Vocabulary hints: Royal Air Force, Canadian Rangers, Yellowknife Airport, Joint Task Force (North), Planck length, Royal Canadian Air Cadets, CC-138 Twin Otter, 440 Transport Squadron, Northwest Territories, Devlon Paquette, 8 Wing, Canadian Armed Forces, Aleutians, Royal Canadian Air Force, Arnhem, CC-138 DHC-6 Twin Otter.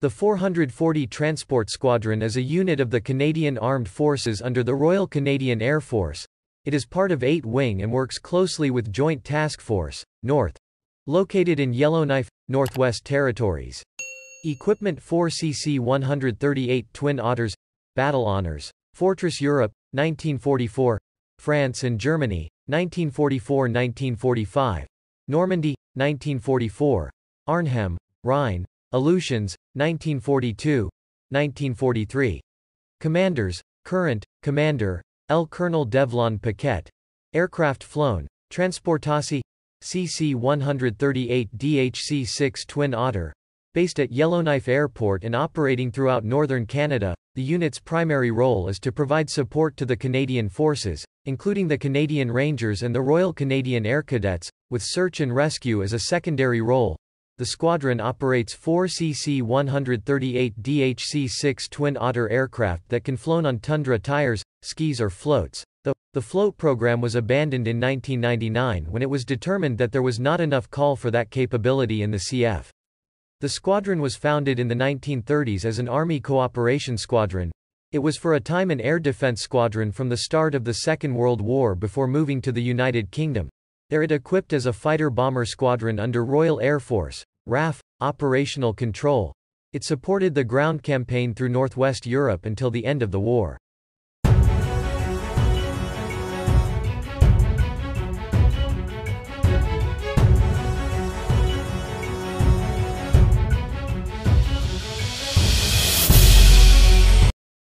The 440 Transport Squadron is a unit of the Canadian Armed Forces under the Royal Canadian Air Force. It is part of 8 Wing and works closely with Joint Task Force (North), located in Yellowknife, Northwest Territories. Equipment: 4 CC-138 Twin Otters. Battle honors: Fortress Europe, 1944; France and Germany, 1944–1945; Normandy, 1944; Arnhem, Rhine; Aleutians, 1942–1943. Commanders: current commander, L. Colonel Devlon Paquette. Aircraft flown: Transportasi, CC-138 DHC-6 Twin Otter. Based at Yellowknife Airport and operating throughout northern Canada, the unit's primary role is to provide support to the Canadian forces, including the Canadian Rangers and the Royal Canadian Air Cadets, with search and rescue as a secondary role. The squadron operates 4 CC-138 DHC-6 Twin Otter aircraft that can flown on Tundra tires, skis or floats. The float program was abandoned in 1999 when it was determined that there was not enough call for that capability in the CF. The squadron was founded in the 1930s as an Army Cooperation Squadron. It was for a time an air defense squadron from the start of the Second World War before moving to the United Kingdom. There it equipped as a fighter-bomber squadron under Royal Air Force (RAF) operational control. It supported the ground campaign through Northwest Europe until the end of the war.